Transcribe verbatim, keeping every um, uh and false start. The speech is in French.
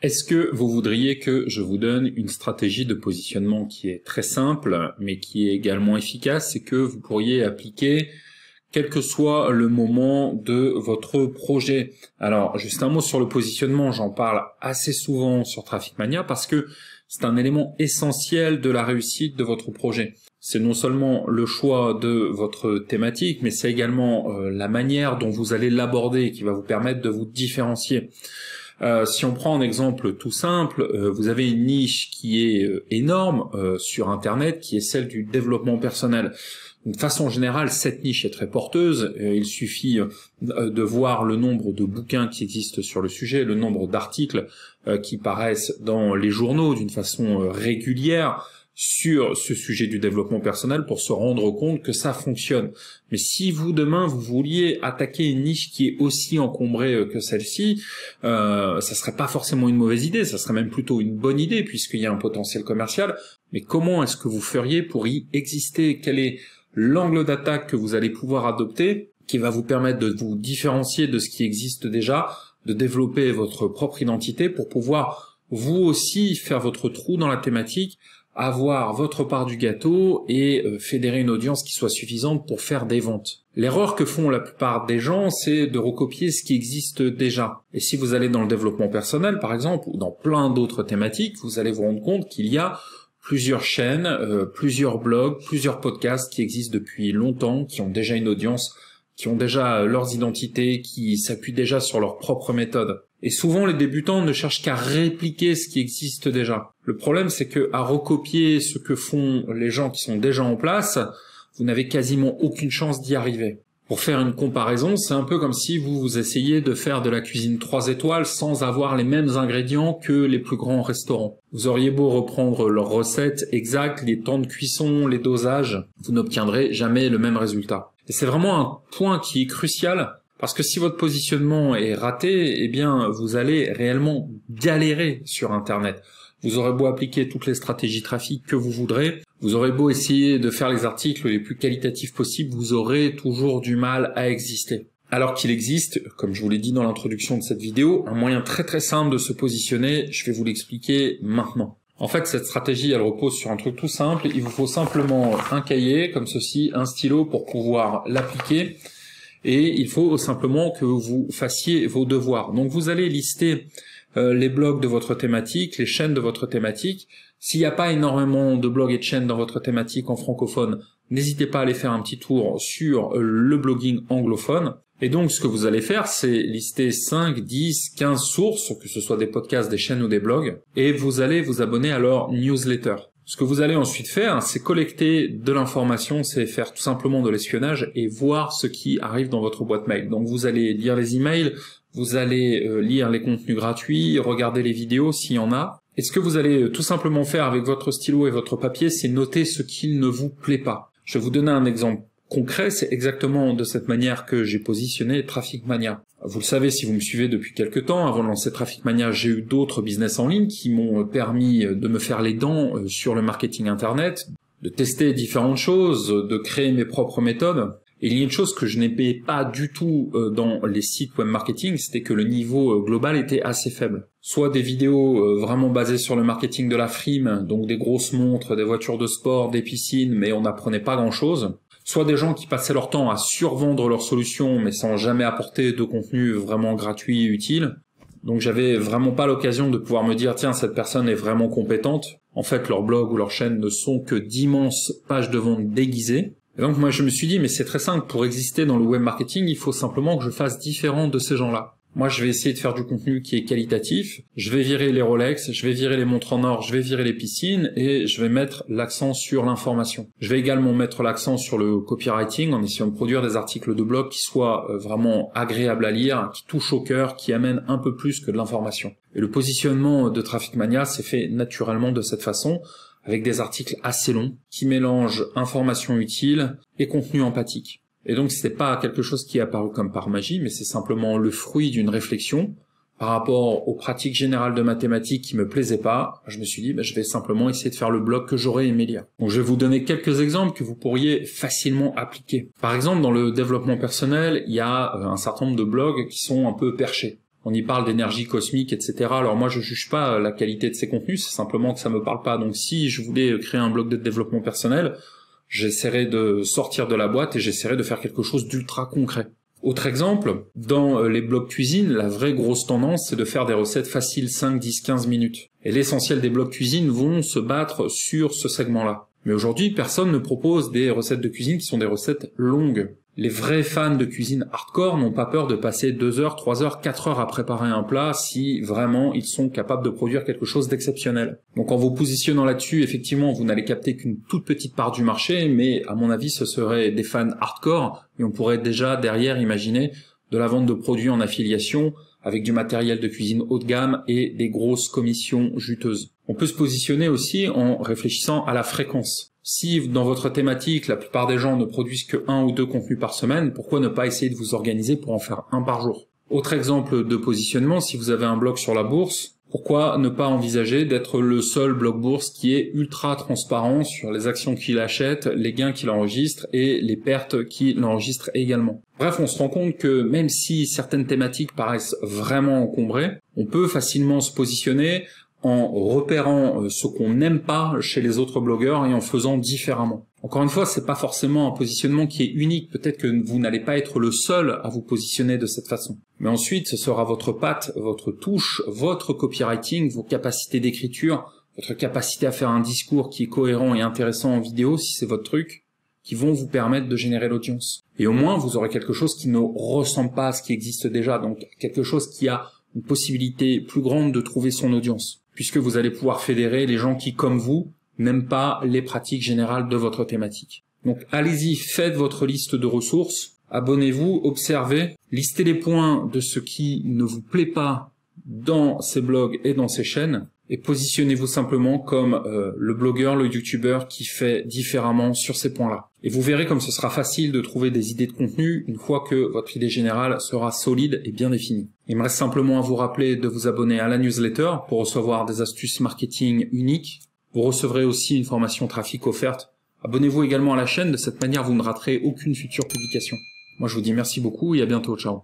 Est-ce que vous voudriez que je vous donne une stratégie de positionnement qui est très simple, mais qui est également efficace et que vous pourriez appliquer quel que soit le moment de votre projet? Alors, juste un mot sur le positionnement, j'en parle assez souvent sur Traffic Mania parce que c'est un élément essentiel de la réussite de votre projet. C'est non seulement le choix de votre thématique, mais c'est également euh, la manière dont vous allez l'aborder qui va vous permettre de vous différencier. Euh, si on prend un exemple tout simple, euh, vous avez une niche qui est euh, énorme euh, sur Internet, qui est celle du développement personnel. De façon générale, cette niche est très porteuse. Euh, il suffit euh, de voir le nombre de bouquins qui existent sur le sujet, le nombre d'articles euh, qui paraissent dans les journaux d'une façon euh, régulière sur ce sujet du développement personnel pour se rendre compte que ça fonctionne. Mais si vous, demain, vous vouliez attaquer une niche qui est aussi encombrée que celle-ci, euh, ça serait pas forcément une mauvaise idée, ça serait même plutôt une bonne idée puisqu'il y a un potentiel commercial. Mais comment est-ce que vous feriez pour y exister? Quel est l'angle d'attaque que vous allez pouvoir adopter qui va vous permettre de vous différencier de ce qui existe déjà, de développer votre propre identité pour pouvoir vous aussi faire votre trou dans la thématique, avoir votre part du gâteau et fédérer une audience qui soit suffisante pour faire des ventes. L'erreur que font la plupart des gens, c'est de recopier ce qui existe déjà. Et si vous allez dans le développement personnel, par exemple, ou dans plein d'autres thématiques, vous allez vous rendre compte qu'il y a plusieurs chaînes, euh, plusieurs blogs, plusieurs podcasts qui existent depuis longtemps, qui ont déjà une audience, qui ont déjà leurs identités, qui s'appuient déjà sur leur propre méthode. Et souvent, les débutants ne cherchent qu'à répliquer ce qui existe déjà. Le problème, c'est que à recopier ce que font les gens qui sont déjà en place, vous n'avez quasiment aucune chance d'y arriver. Pour faire une comparaison, c'est un peu comme si vous vous essayez de faire de la cuisine trois étoiles sans avoir les mêmes ingrédients que les plus grands restaurants. Vous auriez beau reprendre leurs recettes exactes, les temps de cuisson, les dosages, vous n'obtiendrez jamais le même résultat. Et c'est vraiment un point qui est crucial. Parce que si votre positionnement est raté, eh bien, vous allez réellement galérer sur Internet. Vous aurez beau appliquer toutes les stratégies trafic que vous voudrez, vous aurez beau essayer de faire les articles les plus qualitatifs possibles, vous aurez toujours du mal à exister. Alors qu'il existe, comme je vous l'ai dit dans l'introduction de cette vidéo, un moyen très très simple de se positionner, je vais vous l'expliquer maintenant. En fait, cette stratégie, elle repose sur un truc tout simple, il vous faut simplement un cahier, comme ceci, un stylo pour pouvoir l'appliquer. Et il faut simplement que vous fassiez vos devoirs. Donc vous allez lister euh, les blogs de votre thématique, les chaînes de votre thématique. S'il n'y a pas énormément de blogs et de chaînes dans votre thématique en francophone, n'hésitez pas à aller faire un petit tour sur euh, le blogging anglophone. Et donc ce que vous allez faire, c'est lister cinq, dix, quinze sources, que ce soit des podcasts, des chaînes ou des blogs, et vous allez vous abonner à leur newsletter. Ce que vous allez ensuite faire, c'est collecter de l'information, c'est faire tout simplement de l'espionnage et voir ce qui arrive dans votre boîte mail. Donc vous allez lire les emails, vous allez lire les contenus gratuits, regarder les vidéos s'il y en a. Et ce que vous allez tout simplement faire avec votre stylo et votre papier, c'est noter ce qu'il ne vous plaît pas. Je vais vous donner un exemple concret, c'est exactement de cette manière que j'ai positionné Traffic Mania. Vous le savez si vous me suivez depuis quelques temps, avant de lancer Traffic Mania, j'ai eu d'autres business en ligne qui m'ont permis de me faire les dents sur le marketing internet, de tester différentes choses, de créer mes propres méthodes. Et il y a une chose que je n'aimais pas du tout dans les sites web marketing, c'était que le niveau global était assez faible. Soit des vidéos vraiment basées sur le marketing de la frime, donc des grosses montres, des voitures de sport, des piscines, mais on n'apprenait pas grand-chose. Soit des gens qui passaient leur temps à survendre leurs solutions, mais sans jamais apporter de contenu vraiment gratuit et utile. Donc j'avais vraiment pas l'occasion de pouvoir me dire « Tiens, cette personne est vraiment compétente ». En fait, leurs blogs ou leurs chaînes ne sont que d'immenses pages de vente déguisées. Et donc moi, je me suis dit « Mais c'est très simple, pour exister dans le web marketing, il faut simplement que je fasse différent de ces gens-là ». Moi, je vais essayer de faire du contenu qui est qualitatif. Je vais virer les Rolex, je vais virer les montres en or, je vais virer les piscines et je vais mettre l'accent sur l'information. Je vais également mettre l'accent sur le copywriting en essayant de produire des articles de blog qui soient vraiment agréables à lire, qui touchent au cœur, qui amènent un peu plus que de l'information. Et le positionnement de Traffic Mania s'est fait naturellement de cette façon, avec des articles assez longs qui mélangent information utile et contenu empathique. Et donc c'est pas quelque chose qui est apparu comme par magie, mais c'est simplement le fruit d'une réflexion par rapport aux pratiques générales de mathématiques qui me plaisaient pas. Je me suis dit, bah, je vais simplement essayer de faire le blog que j'aurais aimé lire. Donc je vais vous donner quelques exemples que vous pourriez facilement appliquer. Par exemple, dans le développement personnel, il y a un certain nombre de blogs qui sont un peu perchés. on y parle d'énergie cosmique, et cetera. Alors moi, je juge pas la qualité de ces contenus, c'est simplement que ça me parle pas. Donc si je voulais créer un blog de développement personnel, j'essaierai de sortir de la boîte et j'essaierai de faire quelque chose d'ultra concret. Autre exemple, dans les blogs cuisine, la vraie grosse tendance, c'est de faire des recettes faciles, cinq, dix, quinze minutes. Et l'essentiel des blogs cuisine vont se battre sur ce segment-là. Mais aujourd'hui, personne ne propose des recettes de cuisine qui sont des recettes longues. Les vrais fans de cuisine hardcore n'ont pas peur de passer deux heures, trois heures, quatre heures à préparer un plat si vraiment ils sont capables de produire quelque chose d'exceptionnel. Donc en vous positionnant là-dessus, effectivement, vous n'allez capter qu'une toute petite part du marché, mais à mon avis, ce seraient des fans hardcore, et on pourrait déjà derrière imaginer de la vente de produits en affiliation, avec du matériel de cuisine haut de gamme et des grosses commissions juteuses. On peut se positionner aussi en réfléchissant à la fréquence. Si dans votre thématique, la plupart des gens ne produisent que un ou deux contenus par semaine, pourquoi ne pas essayer de vous organiser pour en faire un par jour? Autre exemple de positionnement, si vous avez un blog sur la bourse, pourquoi ne pas envisager d'être le seul blog bourse qui est ultra transparent sur les actions qu'il achète, les gains qu'il enregistre et les pertes qu'il enregistre également? Bref, on se rend compte que même si certaines thématiques paraissent vraiment encombrées, on peut facilement se positionner en repérant ce qu'on n'aime pas chez les autres blogueurs et en faisant différemment. Encore une fois, c'est pas forcément un positionnement qui est unique, peut-être que vous n'allez pas être le seul à vous positionner de cette façon. Mais ensuite, ce sera votre patte, votre touche, votre copywriting, vos capacités d'écriture, votre capacité à faire un discours qui est cohérent et intéressant en vidéo, si c'est votre truc, qui vont vous permettre de générer l'audience. Et au moins, vous aurez quelque chose qui ne ressemble pas à ce qui existe déjà, donc quelque chose qui a une possibilité plus grande de trouver son audience, puisque vous allez pouvoir fédérer les gens qui, comme vous, n'aiment pas les pratiques générales de votre thématique. Donc allez-y, faites votre liste de ressources, abonnez-vous, observez, listez les points de ce qui ne vous plaît pas dans ces blogs et dans ces chaînes, et positionnez-vous simplement comme euh, le blogueur, le youtubeur qui fait différemment sur ces points-là. Et vous verrez comme ce sera facile de trouver des idées de contenu une fois que votre idée générale sera solide et bien définie. Il me reste simplement à vous rappeler de vous abonner à la newsletter pour recevoir des astuces marketing uniques. Vous recevrez aussi une formation trafic offerte. Abonnez-vous également à la chaîne, de cette manière vous ne raterez aucune future publication. Moi je vous dis merci beaucoup et à bientôt, ciao.